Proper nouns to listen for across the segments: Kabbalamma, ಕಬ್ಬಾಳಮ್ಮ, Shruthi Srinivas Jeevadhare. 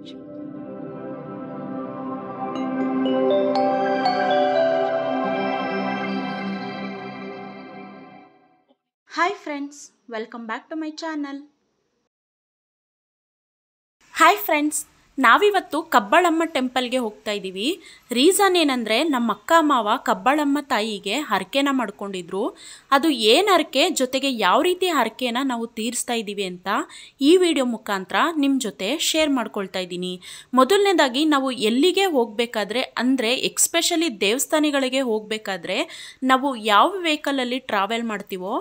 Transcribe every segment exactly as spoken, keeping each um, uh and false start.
message. Hi friends, welcome back to my channel. Hi friends, ನಾವಿವತ್ತು ಕಬ್ಬಳಮ್ಮ ಟೆಂಪಲ್ಗೆ ಹೋಗ್ತಾ ಇದ್ದೀವಿ. ರೀಸನ್ ಏನಂದರೆ ನಮ್ಮ ಅಕ್ಕ ಮಾವ ಕಬ್ಬಳಮ್ಮ ತಾಯಿಗೆ ಹರಕೆನ ಮಾಡ್ಕೊಂಡಿದ್ರು. ಅದು ಏನು ಹರಕೆ ಜೊತೆಗೆ ಯಾವ ರೀತಿ ಹರಕೆನ ನಾವು ತೀರಿಸ್ತಾ ಇದ್ದೀವಿ ಅಂತ ಈ ವಿಡಿಯೋ ಮುಖಾಂತರ ನಿಮ್ಮ ಜೊತೆ ಶೇರ್ ಮಾಡ್ಕೊಳ್ತಾ ಇದ್ದೀನಿ. ಮೊದಲನೇದಾಗಿ ನಾವು ಎಲ್ಲಿಗೆ ಹೋಗಬೇಕಾದ್ರೆ ಅಂದರೆ ಎಕ್ಸ್ಪೆಷಲಿ ದೇವಸ್ಥಾನಗಳಿಗೆ ಹೋಗಬೇಕಾದ್ರೆ ನಾವು ಯಾವ ವೆಹಿಕಲಲ್ಲಿ ಟ್ರಾವೆಲ್ ಮಾಡ್ತೀವೋ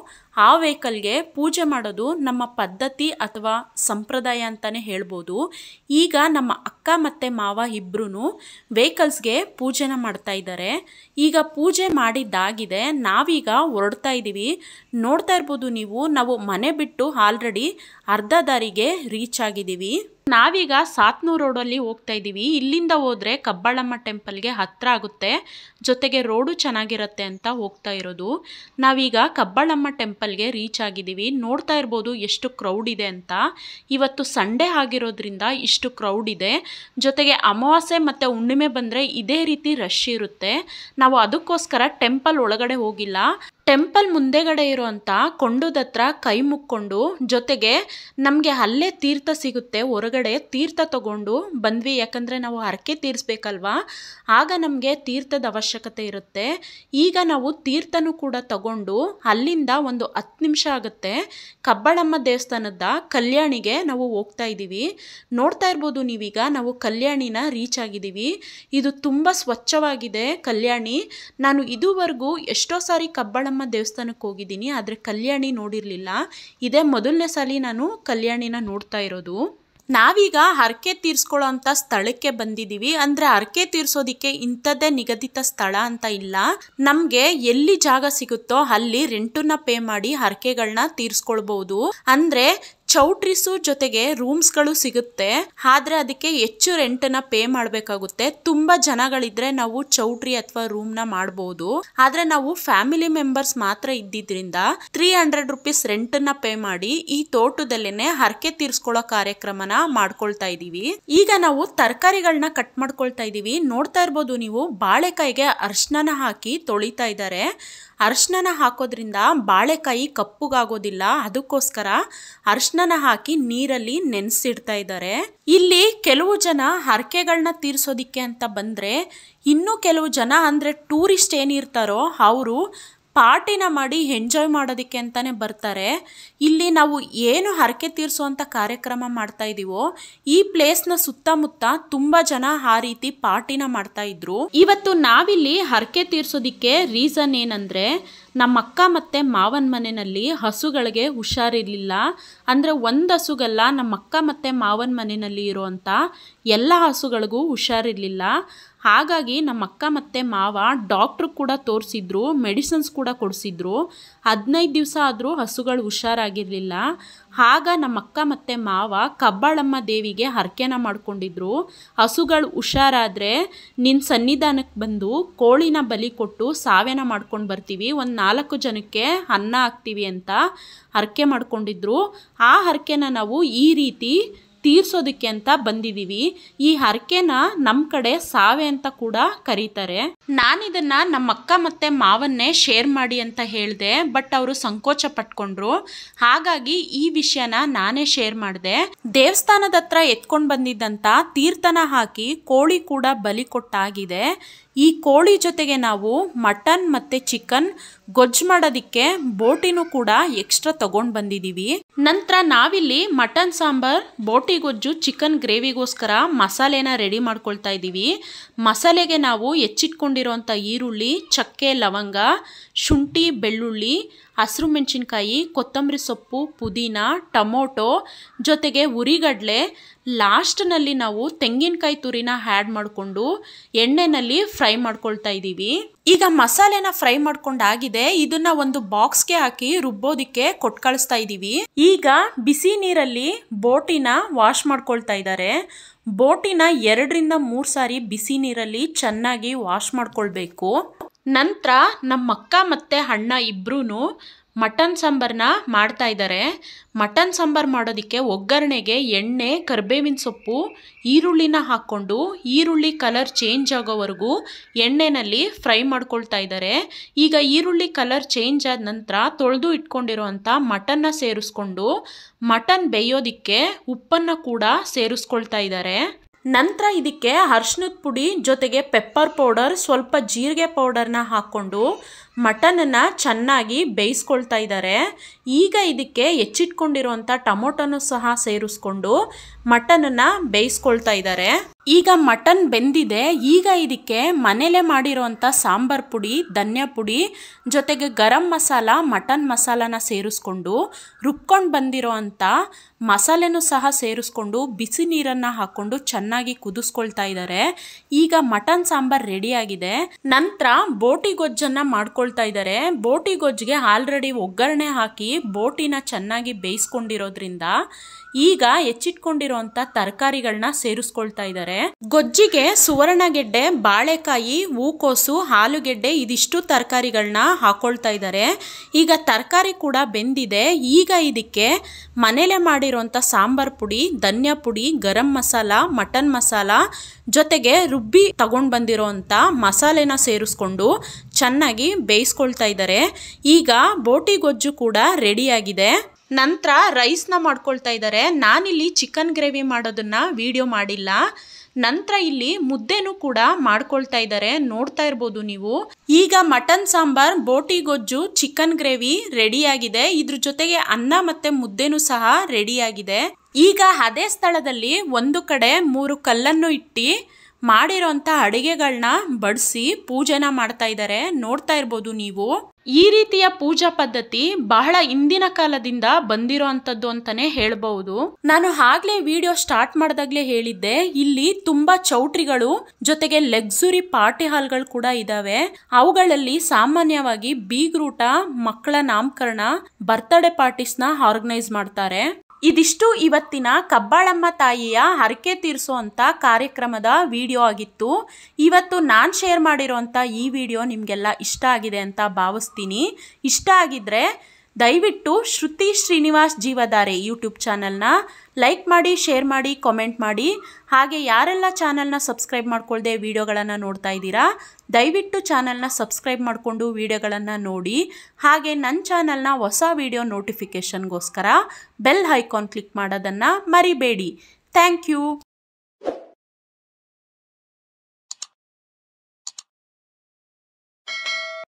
ಆ ವೆಹಿಕಲ್ಗೆ ಪೂಜೆ ಮಾಡೋದು ನಮ್ಮ ಪದ್ಧತಿ ಅಥವಾ ಸಂಪ್ರದಾಯ ಅಂತಲೇ ಹೇಳ್ಬೋದು. ಈಗ ನಮ್ಮ ಅಕ್ಕ ಮತ್ತು ಮಾವ ಇಬ್ಬರೂ ವೆಹಿಕಲ್ಸ್ಗೆ ಪೂಜೆನ ಮಾಡ್ತಾ ಇದ್ದಾರೆ. ಈಗ ಪೂಜೆ ಮಾಡಿದ್ದಾಗಿದೆ, ನಾವೀಗ ಹೊರಡ್ತಾ ಇದ್ದೀವಿ. ನೋಡ್ತಾ ಇರ್ಬೋದು ನೀವು, ನಾವು ಮನೆ ಬಿಟ್ಟು ಆಲ್ರೆಡಿ ಅರ್ಧ ದಾರಿಗೆ ರೀಚ್ ಆಗಿದ್ದೀವಿ. ನಾವೀಗ ಸಾತ್ನೂರು ರೋಡಲ್ಲಿ ಹೋಗ್ತಾ ಇದ್ದೀವಿ. ಇಲ್ಲಿಂದ ಹೋದರೆ ಕಬ್ಬಾಳಮ್ಮ ಟೆಂಪಲ್ಗೆ ಹತ್ತಿರ ಆಗುತ್ತೆ, ಜೊತೆಗೆ ರೋಡು ಚೆನ್ನಾಗಿರುತ್ತೆ ಅಂತ ಹೋಗ್ತಾ ಇರೋದು. ನಾವೀಗ ಕಬ್ಬಾಳಮ್ಮ ಟೆಂಪಲ್ಗೆ ರೀಚ್ ಆಗಿದ್ದೀವಿ. ನೋಡ್ತಾ ಇರ್ಬೋದು ಎಷ್ಟು ಕ್ರೌಡ್ ಇದೆ ಅಂತ. ಇವತ್ತು ಸಂಡೇ ಆಗಿರೋದ್ರಿಂದ ಇಷ್ಟು ಕ್ರೌಡ್ ಇದೆ. ಜೊತೆಗೆ ಅಮಾವಾಸ್ಯೆ ಮತ್ತು ಹುಣ್ಣಿಮೆ ಬಂದರೆ ಇದೇ ರೀತಿ ರಶ್ ಇರುತ್ತೆ. ನಾವು ಅದಕ್ಕೋಸ್ಕರ ಟೆಂಪಲ್ ಒಳಗಡೆ ಹೋಗಿಲ್ಲ. ಟೆಂಪಲ್ ಮುಂದೆಗಡೆ ಇರೋಂಥ ಕೊಂಡದ ಹತ್ರ ಕೈ ಮುಕ್ಕೊಂಡು, ಜೊತೆಗೆ ನಮಗೆ ಅಲ್ಲೇ ತೀರ್ಥ ಸಿಗುತ್ತೆ, ಹೊರಗಡೆ ತೀರ್ಥ ತಗೊಂಡು ಬಂದ್ವಿ. ಯಾಕಂದರೆ ನಾವು ಹರಕೆ ತೀರಿಸ್ಬೇಕಲ್ವಾ, ಆಗ ನಮಗೆ ತೀರ್ಥದ ಅವಶ್ಯಕತೆ ಇರುತ್ತೆ. ಈಗ ನಾವು ತೀರ್ಥನೂ ಕೂಡ ತಗೊಂಡು ಅಲ್ಲಿಂದ ಒಂದು ಹತ್ತು ನಿಮಿಷ ಆಗುತ್ತೆ ಕಬ್ಬಾಳಮ್ಮ ದೇವಸ್ಥಾನದ ಕಲ್ಯಾಣಿಗೆ ನಾವು ಹೋಗ್ತಾ ಇದ್ದೀವಿ. ನೋಡ್ತಾ ಇರ್ಬೋದು ನೀವೀಗ ನಾವು ಕಲ್ಯಾಣಿನ ರೀಚ್ ಆಗಿದ್ದೀವಿ. ಇದು ತುಂಬ ಸ್ವಚ್ಛವಾಗಿದೆ ಕಲ್ಯಾಣಿ. ನಾನು ಇದುವರೆಗೂ ಎಷ್ಟೋ ಸಾರಿ ಕಬ್ಬಾಳಮ್ಮ ದೇವಸ್ಥಾನಕ್ಕೆ ಹೋಗಿದ್ದೀನಿ, ಆದರೆ ಕಲ್ಯಾಣಿ ನೋಡಿರಲಿಲ್ಲ. ಇದೇ ಮೊದಲನೇ ಸಲ ನಾನು ಕಲ್ಯಾಣಿನ ನೋಡ್ತಾ ಇರೋದು. ನಾವೀಗ ಹರಕೆ ತೀರಿಸ್ಕೊಳ್ಳೋ ಅಂಥ ಸ್ಥಳಕ್ಕೆ ಬಂದಿದ್ದೀವಿ. ಅಂದರೆ ಹರಕೆ ತೀರಿಸೋದಕ್ಕೆ ಇಂಥದ್ದೇ ನಿಗದಿತ ಸ್ಥಳ ಅಂತ ಇಲ್ಲ, ನಮಗೆ ಎಲ್ಲಿ ಜಾಗ ಸಿಗುತ್ತೋ ಅಲ್ಲಿ ರೆಂಟನ್ನ ಪೇ ಮಾಡಿ ಹರಕೆಗಳನ್ನ ತೀರಿಸ್ಕೊಳ್ಬಹುದು. ಅಂದರೆ ಚೌಟ್ರಿಸು ಜೊತೆಗೆ ರೂಮ್ಸ್ಗಳು ಸಿಗುತ್ತೆ, ಆದರೆ ಅದಕ್ಕೆ ಹೆಚ್ಚು ರೆಂಟನ್ನು ಪೇ ಮಾಡಬೇಕಾಗುತ್ತೆ. ತುಂಬ ಜನಗಳಿದ್ರೆ ನಾವು ಚೌಟ್ರಿ ಅಥವಾ ರೂಮ್ನ ಮಾಡ್ಬೋದು, ಆದರೆ ನಾವು ಫ್ಯಾಮಿಲಿ ಮೆಂಬರ್ಸ್ ಮಾತ್ರ ಇದ್ದಿದ್ದರಿಂದ ತ್ರೀ ಹಂಡ್ರೆಡ್ ರುಪೀಸ್ ರೆಂಟನ್ನು ಪೇ ಮಾಡಿ ಈ ತೋಟದಲ್ಲೇನೆ ಹರಕೆ ತೀರಿಸ್ಕೊಳ್ಳೋ ಕಾರ್ಯಕ್ರಮನ ಮಾಡ್ಕೊಳ್ತಾ ಇದ್ದೀವಿ. ಈಗ ನಾವು ತರಕಾರಿಗಳನ್ನ ಕಟ್ ಮಾಡ್ಕೊಳ್ತಾ ಇದ್ದೀವಿ. ನೋಡ್ತಾ ಇರ್ಬೋದು ನೀವು, ಬಾಳೆಕಾಯಿಗೆ ಅರ್ಶಿನ ಹಾಕಿ ತೊಳಿತಾ ಇದ್ದಾರೆ. ಅರ್ಶಿನ ಹಾಕೋದ್ರಿಂದ ಬಾಳೆಕಾಯಿ ಕಪ್ಪುಗಾಗೋದಿಲ್ಲ, ಅದಕ್ಕೋಸ್ಕರ ಅರ್ಶಿನ ಹಾಕಿ ನೀರಲ್ಲಿ ನೆನೆಸಿಡ್ತಾ ಇದ್ದಾರೆ. ಇಲ್ಲಿ ಕೆಲವು ಜನ ಹರಕೆಗಳನ್ನ ತೀರಿಸೋದಿಕ್ಕೆ ಅಂತ ಬಂದರೆ, ಇನ್ನೂ ಕೆಲವು ಜನ ಅಂದರೆ ಟೂರಿಸ್ಟ್ ಏನಿರ್ತಾರೋ ಅವರು ಪಾರ್ಟಿನ ಮಾಡಿ ಎಂಜಾಯ್ ಮಾಡೋದಕ್ಕೆ ಅಂತಲೇ ಬರ್ತಾರೆ. ಇಲ್ಲಿ ನಾವು ಏನು ಹರಕೆ ತೀರಿಸುವಂಥ ಕಾರ್ಯಕ್ರಮ ಮಾಡ್ತಾ ಇದ್ದೀವೋ ಈ ಪ್ಲೇಸ್ನ ಸುತ್ತಮುತ್ತ ತುಂಬ ಜನ ಆ ರೀತಿ ಪಾರ್ಟಿನ ಮಾಡ್ತಾ ಇದ್ರು. ಇವತ್ತು ನಾವಿಲ್ಲಿ ಹರಕೆ ತೀರಿಸೋದಕ್ಕೆ ರೀಸನ್ ಏನಂದರೆ, ನಮ್ಮ ಅಕ್ಕ ಮತ್ತು ಮಾವನ ಮನೆಯಲ್ಲಿ ಹಸುಗಳಿಗೆ ಹುಷಾರಿರಲಿಲ್ಲ. ಅಂದರೆ ಒಂದು ಹಸುಗಲ್ಲ, ನಮ್ಮ ಅಕ್ಕ ಮತ್ತು ಮಾವನ ಮನೆಯಲ್ಲಿ ಇರುವಂಥ ಎಲ್ಲ ಹಸುಗಳಿಗೂ ಹುಷಾರಿರಲಿಲ್ಲ. ಹಾಗಾಗಿ ನಮ್ಮ ಅಕ್ಕ ಮತ್ತು ಮಾವ ಡಾಕ್ಟ್ರು ಕೂಡ ತೋರಿಸಿದ್ರು, ಮೆಡಿಸಿನ್ಸ್ ಕೂಡ ಕೊಡಿಸಿದ್ರು. ಹದಿನೈದು ದಿವಸ ಆದರೂ ಹಸುಗಳು ಹುಷಾರಾಗಿರಲಿಲ್ಲ. ಆಗ ನಮ್ಮ ಅಕ್ಕ ಮತ್ತು ಮಾವ ಕಬ್ಬಾಳಮ್ಮ ದೇವಿಗೆ ಹರಕೆನ ಮಾಡ್ಕೊಂಡಿದ್ರು, ಹಸುಗಳು ಹುಷಾರಾದರೆ ನಿನ್ನ ಸನ್ನಿಧಾನಕ್ಕೆ ಬಂದು ಕೋಳಿನ ಬಲಿ ಕೊಟ್ಟು ಸಾವೇನ ಮಾಡ್ಕೊಂಡು ಬರ್ತೀವಿ, ಒಂದು ನಾಲ್ಕು ಜನಕ್ಕೆ ಅನ್ನ ಹಾಕ್ತೀವಿ ಅಂತ ಹರಕೆ ಮಾಡ್ಕೊಂಡಿದ್ರು. ಆ ಹರಕೆನ ನಾವು ಈ ರೀತಿ ತೀರ್ಸೋದಕ್ಕೆ ಅಂತ ಬಂದಿದ್ದೀವಿ. ಈ ಹರಕೆನ ನಮ್ಮ ಕಡೆ ಸಾವೆ ಅಂತ ಕೂಡ ಕರೀತಾರೆ. ನಾನಿದನ್ನ ನಮ್ಮ ಅಕ್ಕ ಮತ್ತು ಮಾವನ್ನೇ ಶೇರ್ ಮಾಡಿ ಅಂತ ಹೇಳಿದೆ, ಬಟ್ ಅವರು ಸಂಕೋಚ ಪಟ್ಕೊಂಡ್ರು. ಹಾಗಾಗಿ ಈ ವಿಷಯನ ನಾನೇ ಶೇರ್ ಮಾಡಿದೆ. ದೇವಸ್ಥಾನದ ಹತ್ರ ಎತ್ಕೊಂಡು ಬಂದಿದ್ದಂಥ ತೀರ್ಥನ ಹಾಕಿ ಕೋಳಿ ಕೂಡ ಬಲಿ ಕೊಟ್ಟಾಗಿದೆ. ಈ ಕೋಳಿ ಜೊತೆಗೆ ನಾವು ಮಟನ್ ಮತ್ತು ಚಿಕನ್ ಗೊಜ್ಜು ಮಾಡೋದಕ್ಕೆ ಬೋಟಿನೂ ಕೂಡ ಎಕ್ಸ್ಟ್ರಾ ತಗೊಂಡು ಬಂದಿದ್ದೀವಿ. ನಂತರ ನಾವಿಲ್ಲಿ ಮಟನ್ ಸಾಂಬಾರ್, ಬೋಟಿ ಗೊಜ್ಜು, ಚಿಕನ್ ಗ್ರೇವಿಗೋಸ್ಕರ ಮಸಾಲೆನ ರೆಡಿ ಮಾಡ್ಕೊಳ್ತಾ ಇದ್ದೀವಿ. ಮಸಾಲೆಗೆ ನಾವು ಹೆಚ್ಚಿಟ್ಕೊಂಡಿರೋಂಥ ಈರುಳ್ಳಿ, ಚಕ್ಕೆ, ಲವಂಗ, ಶುಂಠಿ, ಬೆಳ್ಳುಳ್ಳಿ, ಹಸಿರು ಮೆಣಸಿನ್ಕಾಯಿ, ಕೊತ್ತಂಬರಿ ಸೊಪ್ಪು, ಪುದೀನ, ಟೊಮೊಟೊ, ಜೊತೆಗೆ ಉರಿಗಡಲೆ, ಲಾಸ್ಟ್ನಲ್ಲಿ ನಾವು ತೆಂಗಿನಕಾಯಿ ತುರಿನ ಆ್ಯಡ್ ಮಾಡಿಕೊಂಡು ಎಣ್ಣೆಯಲ್ಲಿ ಫ್ರೈ ಮಾಡ್ಕೊಳ್ತಾ ಇದ್ದೀವಿ. ಈಗ ಮಸಾಲೆನ ಫ್ರೈ ಮಾಡ್ಕೊಂಡಾಗಿದೆ, ಇದನ್ನ ಒಂದು ಬಾಕ್ಸ್ಗೆ ಹಾಕಿ ರುಬ್ಬೋದಿಕ್ಕೆ ಕೊಟ್ಟು ಕಳಿಸ್ತಾ ಇದ್ದೀವಿ. ಈಗ ಬಿಸಿ ನೀರಲ್ಲಿ ಬೋಟಿನ ವಾಶ್ ಮಾಡ್ಕೊಳ್ತಾ ಇದ್ದಾರೆ. ಬೋಟಿನ ಎರಡರಿಂದ ಮೂರು ಸಾರಿ ಬಿಸಿ ನೀರಲ್ಲಿ ಚೆನ್ನಾಗಿ ವಾಶ್ ಮಾಡ್ಕೊಳ್ಬೇಕು. ನಂತರ ನಮ್ಮ ಅಕ್ಕ ಮತ್ತು ಅಣ್ಣ ಇಬ್ಬರೂ ಮಟನ್ ಸಾಂಬಾರನ್ನ ಮಾಡ್ತಾ ಇದ್ದಾರೆ. ಮಟನ್ ಸಾಂಬಾರು ಮಾಡೋದಕ್ಕೆ ಒಗ್ಗರಣೆಗೆ ಎಣ್ಣೆ, ಕರಿಬೇವಿನ ಸೊಪ್ಪು, ಈರುಳ್ಳಿನ ಹಾಕ್ಕೊಂಡು ಈರುಳ್ಳಿ ಕಲರ್ ಚೇಂಜ್ ಆಗೋವರೆಗೂ ಎಣ್ಣೆಯಲ್ಲಿ ಫ್ರೈ ಮಾಡ್ಕೊಳ್ತಾ ಇದ್ದಾರೆ. ಈಗ ಈರುಳ್ಳಿ ಕಲರ್ ಚೇಂಜ್ ಆದ ನಂತರ ತೊಳೆದು ಇಟ್ಕೊಂಡಿರೋಂಥ ಮಟನ್ನ ಸೇರಿಸ್ಕೊಂಡು ಮಟನ್ ಬೇಯೋದಕ್ಕೆ ಉಪ್ಪನ್ನು ಕೂಡ ಸೇರಿಸ್ಕೊಳ್ತಾ ಇದ್ದಾರೆ. ನಂತರ ಇದಕ್ಕೆ ಅರಿಶಿನದ ಪುಡಿ ಜೊತೆಗೆ ಪೆಪ್ಪರ್ ಪೌಡರ್, ಸ್ವಲ್ಪ ಜೀರಿಗೆ ಪೌಡರ್ನ ಹಾಕ್ಕೊಂಡು ಮಟನನ್ನು ಚೆನ್ನಾಗಿ ಬೇಯಿಸ್ಕೊಳ್ತಾ ಇದ್ದಾರೆ. ಈಗ ಇದಕ್ಕೆ ಹೆಚ್ಚಿಟ್ಕೊಂಡಿರುವಂಥ ಟೊಮೊಟೊನೂ ಸಹ ಸೇರಿಸ್ಕೊಂಡು ಮಟನನ್ನು ಬೇಯಿಸ್ಕೊಳ್ತಾ ಇದ್ದಾರೆ. ಈಗ ಮಟನ್ ಬೆಂದಿದೆ. ಈಗ ಇದಕ್ಕೆ ಮನೇಲೆ ಮಾಡಿರೋಂಥ ಸಾಂಬಾರು ಪುಡಿ, ಧನ್ಯ ಪುಡಿ ಜೊತೆಗೆ ಗರಂ ಮಸಾಲ, ಮಟನ್ ಮಸಾಲಾನ ಸೇರಿಸ್ಕೊಂಡು ರುಬ್ಕೊಂಡು ಬಂದಿರೋ ಅಂಥ ಮಸಾಲೆನೂ ಸಹ ಸೇರಿಸ್ಕೊಂಡು ಬಿಸಿ ನೀರನ್ನು ಹಾಕ್ಕೊಂಡು ಚೆನ್ನಾಗಿ ಕುದಿಸ್ಕೊಳ್ತಾ ಇದ್ದಾರೆ. ಈಗ ಮಟನ್ ಸಾಂಬಾರು ರೆಡಿಯಾಗಿದೆ. ನಂತರ ಬೋಟಿ ಗೊಜ್ಜನ್ನು ಮಾಡ್ಕೊಳ್ತಾ ಇದ್ದಾರೆ. ಬೋಟಿ ಗೊಜ್ಜಿಗೆ ಆಲ್ರೆಡಿ ಒಗ್ಗರಣೆ ಹಾಕಿ ಬೋಟಿನ ಚೆನ್ನಾಗಿ ಬೇಯಿಸ್ಕೊಂಡಿರೋದ್ರಿಂದ ಈಗ ಹೆಚ್ಚಿಟ್ಕೊಂಡಿರೋಂಥ ತರಕಾರಿಗಳನ್ನ ಸೇರಿಸ್ಕೊಳ್ತಾ ಇದ್ದಾರೆ. ಗೊಜ್ಜಿಗೆ ಸುವರ್ಣಗೆಡ್ಡೆ, ಬಾಳೆಕಾಯಿ, ಹೂಕೋಸು, ಆಲೂಗೆಡ್ಡೆ ಇದಿಷ್ಟು ತರಕಾರಿಗಳನ್ನ ಹಾಕೊಳ್ತಾ ಇದ್ದಾರೆ. ಈಗ ತರಕಾರಿ ಕೂಡ ಬೆಂದಿದೆ. ಈಗ ಇದಕ್ಕೆ ಮನೇಲೆ ಮಾಡಿರೋಂಥ ಸಾಂಬಾರು ಪುಡಿ, ಧನ್ಯ ಪುಡಿ, ಗರಂ ಮಸಾಲ, ಮಟನ್ ಮಸಾಲ ಜೊತೆಗೆ ರುಬ್ಬಿ ತಗೊಂಡು ಬಂದಿರೋಂಥ ಮಸಾಲೆನ ಸೇರಿಸ್ಕೊಂಡು ಚೆನ್ನಾಗಿ ಬೇಯಿಸ್ಕೊಳ್ತಾ ಇದ್ದಾರೆ. ಈಗ ಬೋಟಿ ಗೊಜ್ಜು ಕೂಡ ರೆಡಿಯಾಗಿದೆ. ನಂತರ ರೈಸ್ನ ಮಾಡ್ಕೊಳ್ತಾ ಇದ್ದಾರೆ. ನಾನಿಲ್ಲಿ ಚಿಕನ್ ಗ್ರೇವಿ ಮಾಡೋದನ್ನು ವಿಡಿಯೋ ಮಾಡಿಲ್ಲ. ನಂತರ ಇಲ್ಲಿ ಮುದ್ದೆನೂ ಕೂಡ ಮಾಡ್ಕೊಳ್ತಾ ಇದ್ದಾರೆ, ನೋಡ್ತಾ ಇರ್ಬೋದು ನೀವು. ಈಗ ಮಟನ್ ಸಾಂಬಾರ್, ಬೋಟಿ ಗೊಜ್ಜು, ಚಿಕನ್ ಗ್ರೇವಿ ರೆಡಿಯಾಗಿದೆ. ಇದ್ರ ಜೊತೆಗೆ ಅನ್ನ ಮತ್ತು ಮುದ್ದೆನೂ ಸಹ ರೆಡಿಯಾಗಿದೆ. ಈಗ ಅದೇ ಸ್ಥಳದಲ್ಲಿ ಒಂದು ಕಡೆ ಮೂರು ಕಲ್ಲನ್ನು ಇಟ್ಟು ಮಾಡಿರೋಂಥ ಅಡುಗೆಗಳನ್ನ ಬಡಿಸಿ ಪೂಜೆನ ಮಾಡ್ತಾ ಇದ್ದಾರೆ, ನೋಡ್ತಾ ಇರ್ಬೋದು ನೀವು. ಈ ರೀತಿಯ ಪೂಜಾ ಪದ್ಧತಿ ಬಹಳ ಹಿಂದಿನ ಕಾಲದಿಂದ ಬಂದಿರೋ ಅಂಥದ್ದು ಅಂತಾನೆ ಹೇಳ್ಬಹುದು. ನಾನು ಆಗ್ಲೇ ವಿಡಿಯೋ ಸ್ಟಾರ್ಟ್ ಮಾಡಿದಾಗ್ಲೇ ಹೇಳಿದ್ದೆ, ಇಲ್ಲಿ ತುಂಬಾ ಚೌಟ್ರಿಗಳು ಜೊತೆಗೆ ಲಕ್ಸುರಿ ಪಾರ್ಟಿ ಹಾಲ್ಗಳು ಕೂಡ ಇದಾವೆ. ಅವುಗಳಲ್ಲಿ ಸಾಮಾನ್ಯವಾಗಿ ಬೀಗ್ರೂಟ, ಮಕ್ಕಳ ನಾಮಕರಣ, ಬರ್ತ್ಡೇ ಪಾರ್ಟೀಸ್ನ ಆರ್ಗನೈಸ್ ಮಾಡ್ತಾರೆ. ಇದಿಷ್ಟು ಇವತ್ತಿನ ಕಬ್ಬಾಳಮ್ಮ ತಾಯಿಯ ಹರಕೆ ತೀರಿಸುವಂಥ ಕಾರ್ಯಕ್ರಮದ ವಿಡಿಯೋ ಆಗಿತ್ತು. ಇವತ್ತು ನಾನು ಶೇರ್ ಮಾಡಿರೋಂಥ ಈ ವಿಡಿಯೋ ನಿಮಗೆಲ್ಲ ಇಷ್ಟ ಆಗಿದೆ ಅಂತ ಭಾವಿಸ್ತೀನಿ. ಇಷ್ಟ ಆಗಿದ್ರೆ ದಯವಿಟ್ಟು ಶ್ರುತಿ ಶ್ರೀನಿವಾಸ್ ಜೀವಧಾರೆ ಯೂಟ್ಯೂಬ್ ಚಾನಲ್ನ ಲೈಕ್ ಮಾಡಿ, ಶೇರ್ ಮಾಡಿ, ಕಾಮೆಂಟ್ ಮಾಡಿ. ಹಾಗೆ ಯಾರೆಲ್ಲ ಚಾನಲ್ನ ಸಬ್ಸ್ಕ್ರೈಬ್ ಮಾಡ್ಕೊಳ್ಳದೆ ವಿಡಿಯೋಗಳನ್ನು ನೋಡ್ತಾ ಇದ್ದೀರಾ, ದಯವಿಟ್ಟು ಚಾನಲ್ನ ಸಬ್ಸ್ಕ್ರೈಬ್ ಮಾಡಿಕೊಂಡು ವಿಡಿಯೋಗಳನ್ನು ನೋಡಿ. ಹಾಗೆ ನನ್ನ ಚಾನಲ್ನ ಹೊಸ ವಿಡಿಯೋ ನೋಟಿಫಿಕೇಷನ್ಗೋಸ್ಕರ ಬೆಲ್ ಐಕಾನ್ ಕ್ಲಿಕ್ ಮಾಡೋದನ್ನು ಮರಿಬೇಡಿ. Thank you.